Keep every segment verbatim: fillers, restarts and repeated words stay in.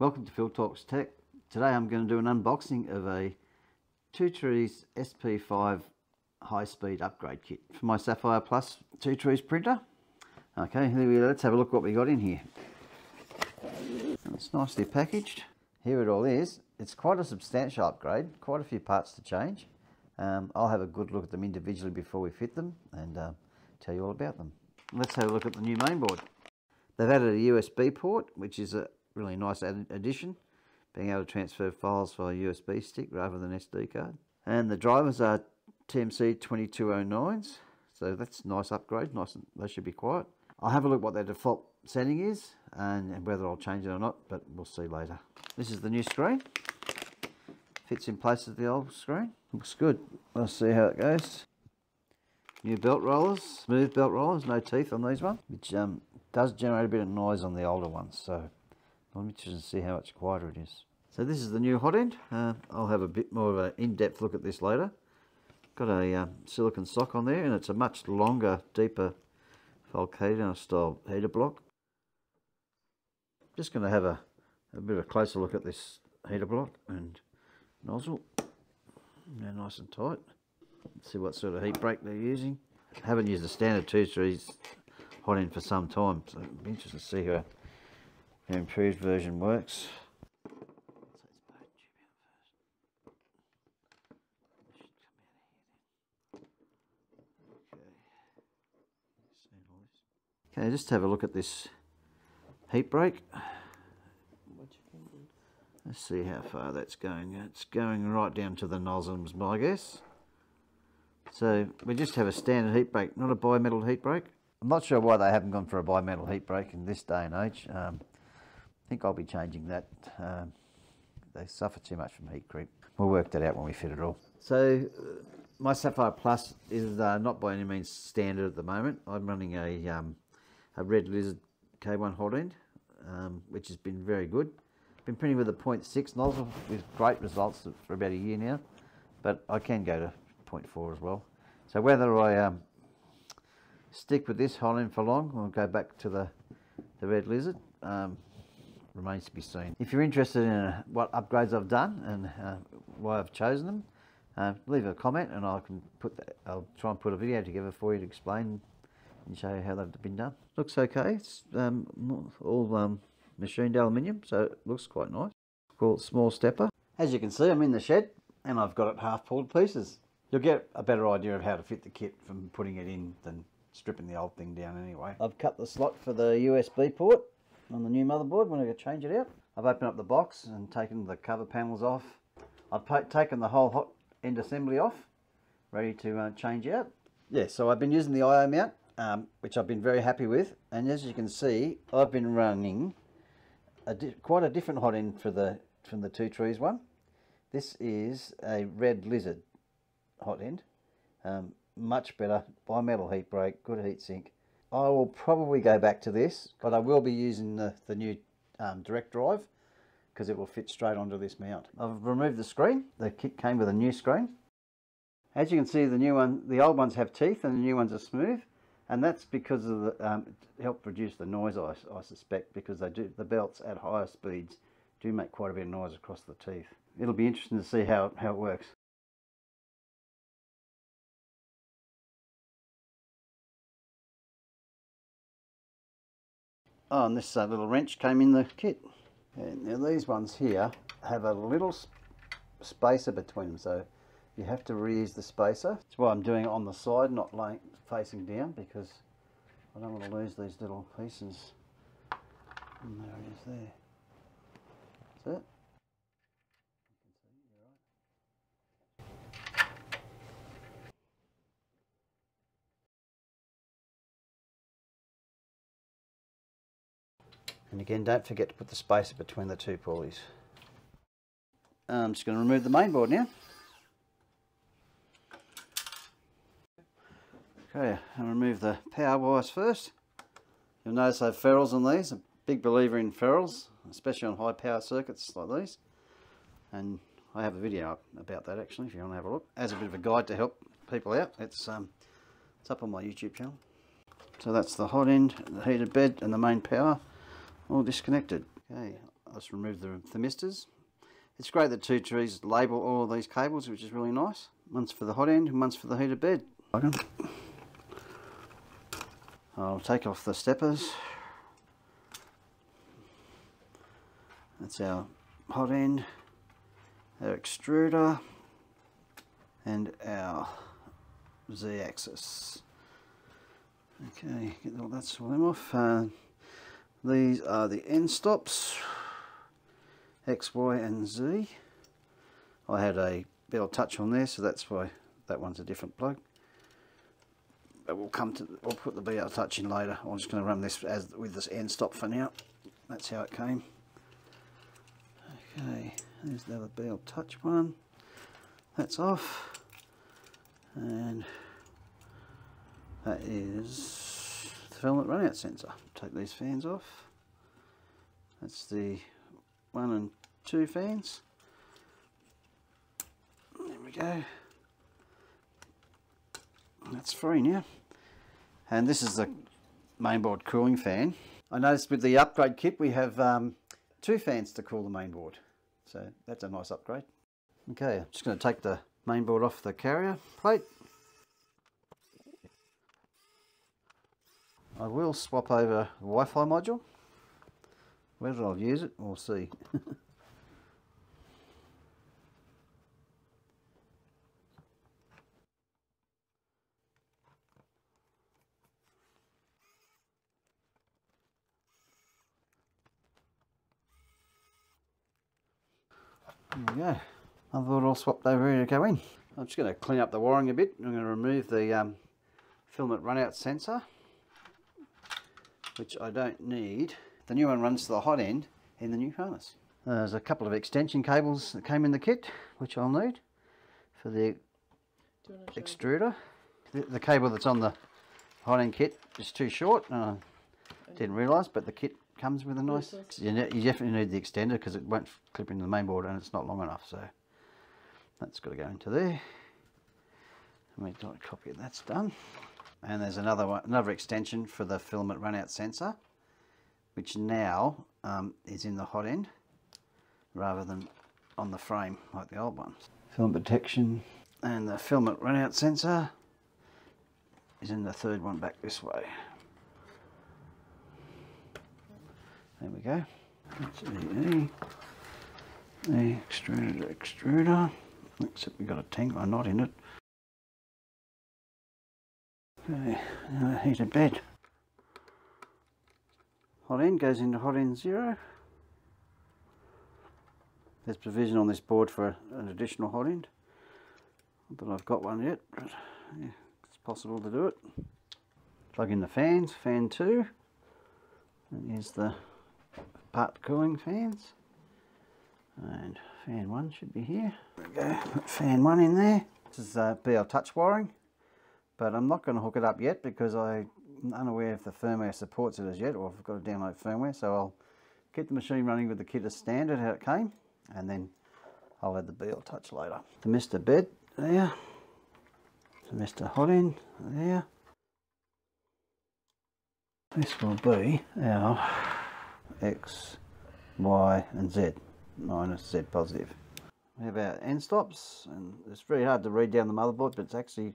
Welcome to Phil Talks Tech. Today I'm going to do an unboxing of a Two Trees S P five high-speed upgrade kit for my Sapphire Plus Two Trees printer. Okay, here we go. Let's have a look what we got in here. It's nicely packaged. Here it all is. It's quite a substantial upgrade, quite a few parts to change. Um, I'll have a good look at them individually before we fit them and uh, tell you all about them. Let's have a look at the new mainboard. They've added a U S B port, which is a really nice addition, being able to transfer files via U S B stick rather than S D card. And the drivers are T M C twenty-two oh nines, so that's a nice upgrade. Nice, and they should be quiet. I'll have a look what their default setting is and whether I'll change it or not, but we'll see later. This is the new screen. Fits in place of the old screen. Looks good. Let's see how it goes. New belt rollers, smooth belt rollers, no teeth on these ones, which um, does generate a bit of noise on the older ones, so I'm interested to see how much quieter it is. So this is the new hot end. Uh, I'll have a bit more of an in-depth look at this later. Got a um, silicon sock on there, and it's a much longer, deeper Volcano style heater block. Just going to have a, a bit of a closer look at this heater block and nozzle. Now nice and tight. Let's see what sort of heat break they're using. I haven't used the standard Two Trees hot end for some time, so it'll be interesting to see how the improved version works. Okay, just have a look at this heat break. Let's see how far that's going. It's going right down to the nozzles, my guess. So we just have a standard heat break, not a bimetal heat break. I'm not sure why they haven't gone for a bimetal heat break in this day and age. Um, I think I'll be changing that. Um, they suffer too much from heat creep. We'll work that out when we fit it all. So uh, my Sapphire Plus is uh, not by any means standard at the moment. I'm running a, um, a Red Lizard K one hot end, um, which has been very good. Been printing with a point six nozzle with great results for about a year now, but I can go to point four as well. So whether I um, stick with this hot end for long or go back to the, the Red Lizard, um, remains to be seen. If you're interested in uh, what upgrades I've done and uh, why I've chosen them, uh, leave a comment and I can put that, I'll try and put a video together for you to explain and show you how they've been done. Looks okay. It's um, all um, machined aluminium, so it looks quite nice. Call it small stepper. As you can see, I'm in the shed and I've got it half pulled pieces. You'll get a better idea of how to fit the kit from putting it in than stripping the old thing down anyway. I've cut the slot for the U S B port on the new motherboard when I go change it out. I've opened up the box and taken the cover panels off. I've taken the whole hot end assembly off, ready to uh, change out. Yeah, so I've been using the I O mount, um, which I've been very happy with. And as you can see, I've been running a quite a different hot end for the, from the Two Trees one. This is a Red Lizard hot end. Um, much better, bimetal heat break, good heat sink. I will probably go back to this, but I will be using the, the new um, direct drive because it will fit straight onto this mount. I've removed the screen. The kit came with a new screen. As you can see, the new one, the old ones have teeth and the new ones are smooth, and that's because of the um, it helped reduce the noise. I, I suspect because they do the belts at higher speeds do make quite a bit of noise across the teeth. It'll be interesting to see how how it works. Oh, and this uh, little wrench came in the kit. And now these ones here have a little sp spacer between them, so you have to reuse the spacer. That's why I'm doing it on the side, not laying facing down, because I don't want to lose these little pieces. And there it is there. That's it. And again, don't forget to put the spacer between the two pulleys. I'm just going to remove the mainboard now. Okay, I'll remove the power wires first. You'll notice I have ferrules on these. I'm a big believer in ferrules, especially on high power circuits like these. And I have a video up about that actually, if you want to have a look. As a bit of a guide to help people out, it's, um, it's up on my YouTube channel. So that's the hot end, the heated bed and the main power. All disconnected. Okay, just remove the themistors. It's great that Two Trees label all of these cables, which is really nice. One's for the hot end and one's for the heated bed. I'll take off the steppers. That's our hot end, our extruder, and our Z-axis. Okay, get all that sort of them off. Uh, these are the end stops, X, Y, and Z. I had a BLTouch on there, so that's why that one's a different plug. But we'll come to, I'll put the BLTouch in later. I'm just going to run this as with this end stop for now. That's how it came. Okay, there's the other BLTouch one. That's off, and that is the filament runout sensor. Take these fans off. That's the one and two fans. There we go. That's free now. And this is the mainboard cooling fan. I noticed with the upgrade kit we have um, two fans to cool the mainboard. So that's a nice upgrade. Okay, I'm just going to take the mainboard off the carrier plate. I will swap over the Wi-Fi module. Whether I'll use it, we'll see. There we go. I've got it all swapped over, ready to go in. I'm just going to clean up the wiring a bit. I'm going to remove the um, filament runout sensor, which I don't need. The new one runs to the hot end in the new harness. There's a couple of extension cables that came in the kit, which I'll need for the extruder. The, the cable that's on the hot end kit is too short, and I didn't realise, but the kit comes with a nice... You, ne you definitely need the extender because it won't clip into the mainboard and it's not long enough, so that's got to go into there. Let me do a copy of that's done. And there's another one, another extension for the filament runout sensor, which now um, is in the hot end rather than on the frame like the old ones. Film protection, and the filament runout sensor is in the third one back this way. There we go. That's E E. The extruder, extruder. Except we've got a tangle knot in it. Okay, now the heated bed. Hot end goes into hot end zero. There's provision on this board for an additional hot end, but I've got one yet, but yeah, it's possible to do it. Plug in the fans, fan two, and here's the part cooling fans, and fan one should be here. There we go, put fan one in there. This is uh, BLTouch wiring, but I'm not going to hook it up yet because I'm unaware if the firmware supports it as yet, or if I've got to download firmware, so I'll keep the machine running with the kit as standard, how it came, and then I'll add the BLTouch later. The Mister Bed there, the Mister Hot End there. This will be our X, Y and Z, minus Z positive. We have our end stops, and it's very hard to read down the motherboard, but it's actually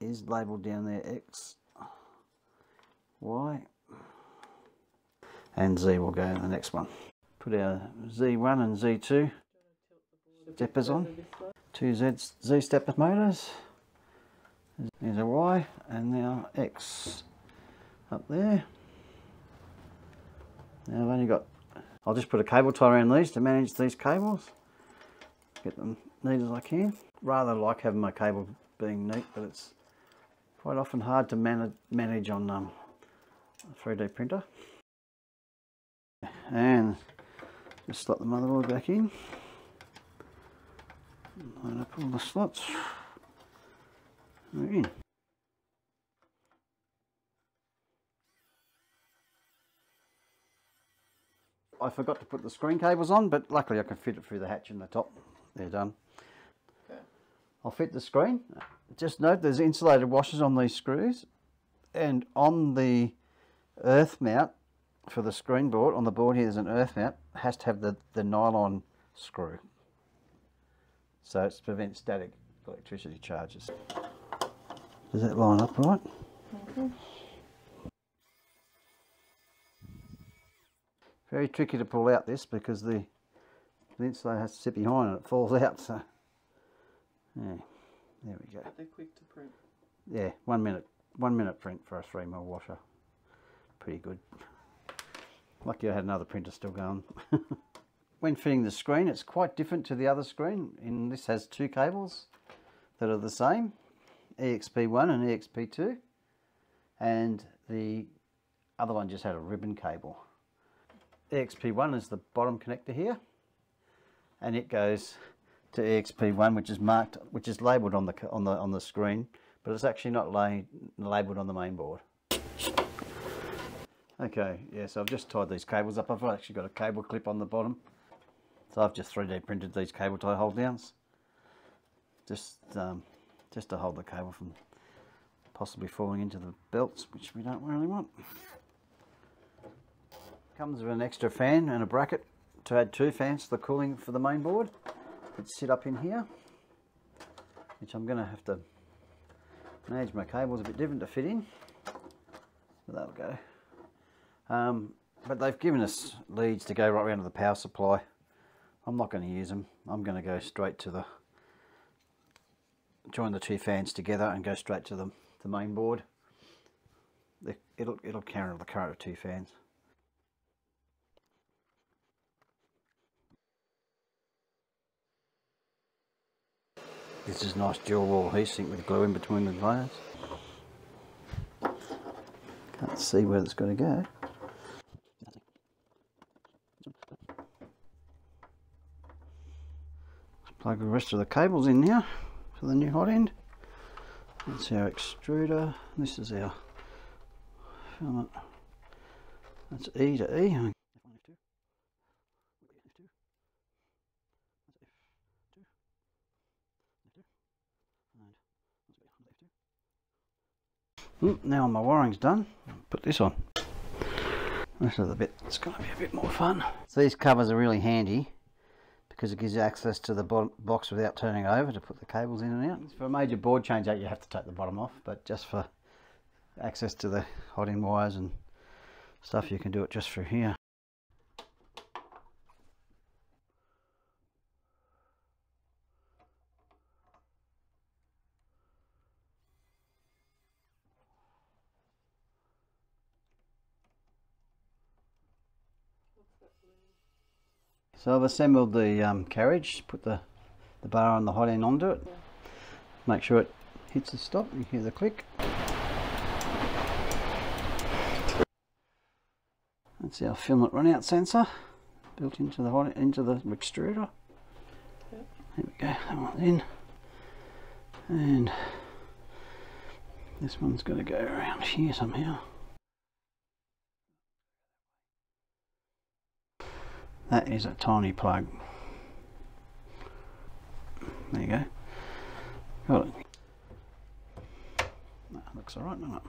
is labelled down there X, Y and Z will go in the next one. Put our Z one and Z two steppers on, two Z, Z stepper motors, there's a Y and now X up there. Now I've only got, I'll just put a cable tie around these to manage these cables, get them neat as I can. Rather like having my cable being neat, but it's quite often hard to manage, manage on um, a three D printer. And just slot the motherboard back in. Line up all the slots. And we're in. I forgot to put the screen cables on, but luckily I can fit it through the hatch in the top. They're done. Okay. I'll fit the screen. Just note there's insulated washers on these screws, and on the earth mount for the screen board, on the board here there's an earth mount, has to have the, the nylon screw. So it's to prevent static electricity charges. Does that line up right? Mm-hmm. Very tricky to pull out this because the, the insulator has to sit behind and it falls out. So yeah, there we go. They're quick to print. Yeah, one minute, one minute print for a three mil washer. Pretty good. Lucky I had another printer still going. When fitting the screen, it's quite different to the other screen. And this has two cables that are the same, E X P one and E X P two, and the other one just had a ribbon cable. E X P one is the bottom connector here, and it goes to E X P one, which is marked, which is labelled on the on the on the screen, but it's actually not la labelled on the main board. Okay, yeah, so I've just tied these cables up. I've actually got a cable clip on the bottom, so I've just three D printed these cable tie hold downs, just um, just to hold the cable from possibly falling into the belts, which we don't really want. Comes with an extra fan and a bracket to add two fans to the cooling for the main board that sit up in here, which I'm going to have to manage my cables a bit different to fit in, but that'll go. Um, but they've given us leads to go right around to the power supply. I'm not going to use them. I'm going to go straight to the, join the two fans together and go straight to the, the main board. It'll, it'll counter the current of two fans. This is nice dual wall heatsink with glue in between the layers. Can't see where it's going to go. Let's plug the rest of the cables in now for the new hot end. That's our extruder. This is our filament. That's E to E. Now my wiring's done, put this on. This is the bit that's going to be a bit more fun. So these covers are really handy because it gives you access to the box without turning over to put the cables in and out. For a major board change out you have to take the bottom off, but just for access to the hot end wires and stuff you can do it just through here. So I've assembled the um, carriage, put the, the bar on the hot end onto it, make sure it hits the stop, you hear the click. That's our filament runout sensor, built into the hot, into the extruder. Yep. There we go, that one's in. And this one's got to go around here somehow. That is a tiny plug. There you go. Got it. That looks alright, doesn't it?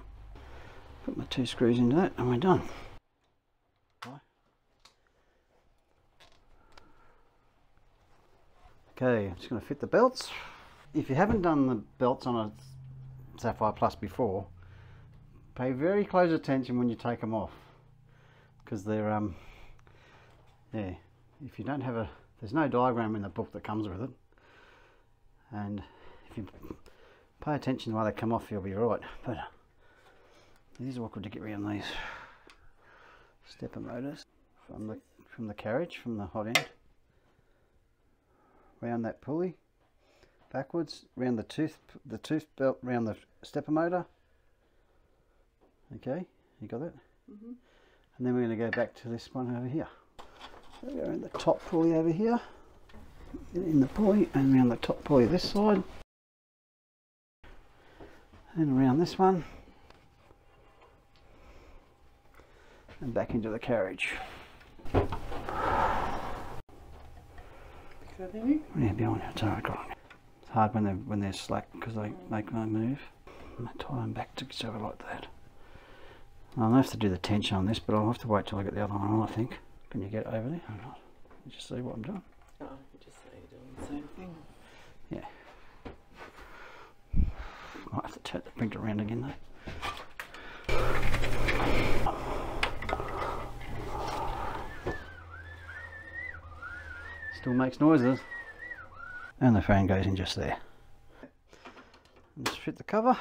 Put my two screws into that and we're done. Okay, I'm just going to fit the belts. If you haven't done the belts on a Sapphire Plus before, pay very close attention when you take them off, because they're um. Yeah, if you don't have a, there's no diagram in the book that comes with it, and if you pay attention to why they come off you'll be right, but it is awkward to get around these stepper motors from the, from the carriage, from the hot end, round that pulley, backwards, round the tooth, the tooth belt, round the stepper motor. Okay, you got that? Mm-hmm. And then we're going to go back to this one over here. So we're in the top pulley over here, in the pulley, and around the top pulley this side, and around this one, and back into the carriage. Yeah, beyond it's alright. It's hard when they're when they're slack because they they can't move. I'm gonna tie them back together like that. I'll have to do the tension on this, but I'll have to wait till I get the other one on, I think. Can you get over there or not? You just see what I'm doing. Oh, you just see you doing the same thing. Yeah. Might have to turn the print around again though. Still makes noises. And the fan goes in just there. Let's fit the cover.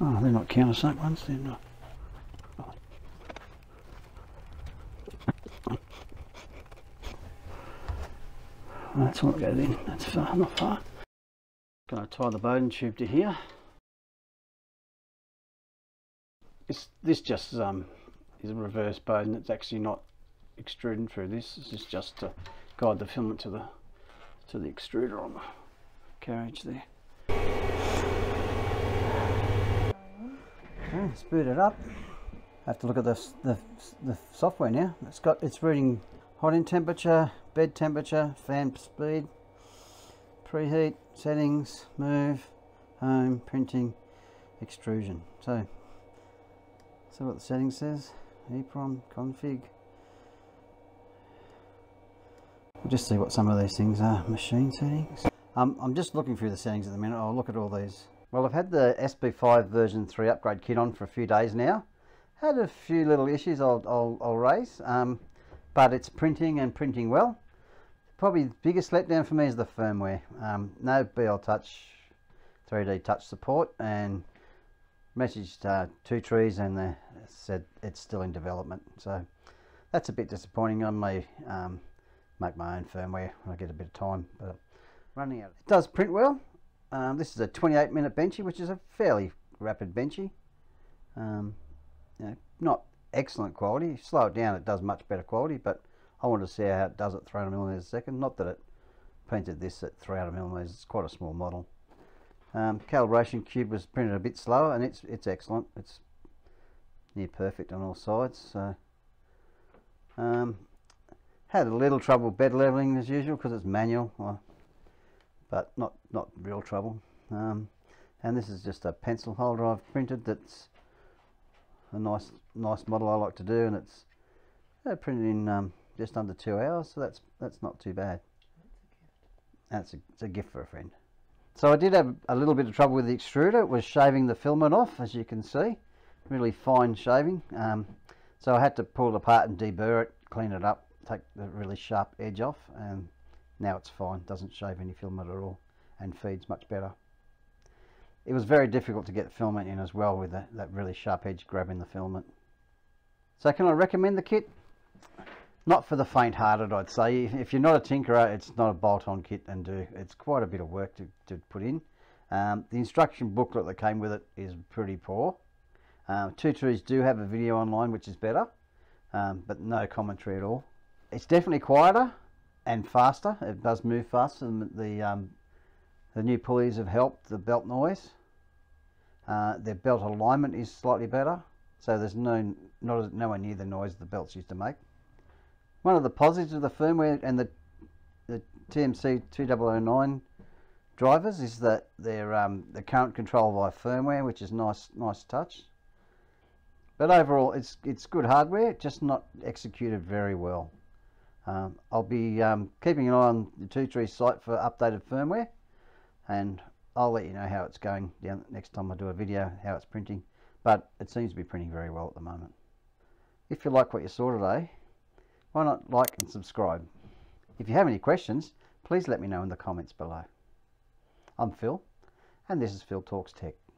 Oh, they're not countersunk ones, they're not. That's all it goes in. That's far, not far. Going to tie the Bowden tube to here. It's, this just um, is a reverse Bowden. It's actually not extruding through this. This is just to guide the filament to the to the extruder on the carriage there. Okay, let's boot it up. I have to look at the the, the software now. It's got it's reading. Hot in temperature, bed temperature, fan speed, preheat, settings, move, home, printing, extrusion. So, see what the setting says. EEPROM, config. We'll just see what some of these things are. Machine settings. Um, I'm just looking through the settings at the minute. I'll look at all these. Well, I've had the S P five version three upgrade kit on for a few days now. Had a few little issues I'll, I'll, I'll raise. Um, But it's printing and printing well. Probably the biggest letdown for me is the firmware. Um, no BLTouch, three D touch support, and messaged uh, Two Trees and they said it's still in development. So that's a bit disappointing. I may um, make my own firmware when I get a bit of time. But running out. It does print well. Um, this is a twenty-eight minute Benchy, which is a fairly rapid Benchy. Um, you know, not excellent quality. If you slow it down, it does much better quality, but I want to see how it does at three hundred millimeters a second. Not that it printed this at three hundred millimeters, it's quite a small model. Um, calibration cube was printed a bit slower, and it's it's excellent. It's near perfect on all sides. So um, had a little trouble bed leveling as usual because it's manual, well, but not not real trouble. Um, and this is just a pencil holder I've printed. That's a nice nice model I like to do, and it's uh, printed in um, just under two hours, so that's that's not too bad. That's a, it's a gift for a friend. So I did have a little bit of trouble with the extruder. It was shaving the filament off, as you can see, really fine shaving. Um, so I had to pull it apart and deburr it, clean it up, take the really sharp edge off, and now it's fine. Doesn't shave any filament at all and feeds much better. It was very difficult to get filament in as well with that, that really sharp edge grabbing the filament. So can I recommend the kit? Not for the faint-hearted, I'd say. If you're not a tinkerer, it's not a bolt-on kit and do. It's quite a bit of work to, to put in. Um, the instruction booklet that came with it is pretty poor. Um, Two Trees do have a video online, which is better, um, but no commentary at all. It's definitely quieter and faster. It does move faster than the, um, the new pulleys have helped the belt noise. Uh, their belt alignment is slightly better, so there's no not nowhere near the noise the belts used to make. One of the positives of the firmware and the, the T M C two thousand nine drivers is that they're um, the current control via firmware, which is nice nice touch. But overall, it's it's good hardware, just not executed very well. Um, I'll be um, keeping an eye on the Two Trees site for updated firmware, and I'll let you know how it's going down next time I do a video, how it's printing, but it seems to be printing very well at the moment. If you like what you saw today, why not like and subscribe? If you have any questions, please let me know in the comments below. I'm Phil, and this is Phil Talks Tech.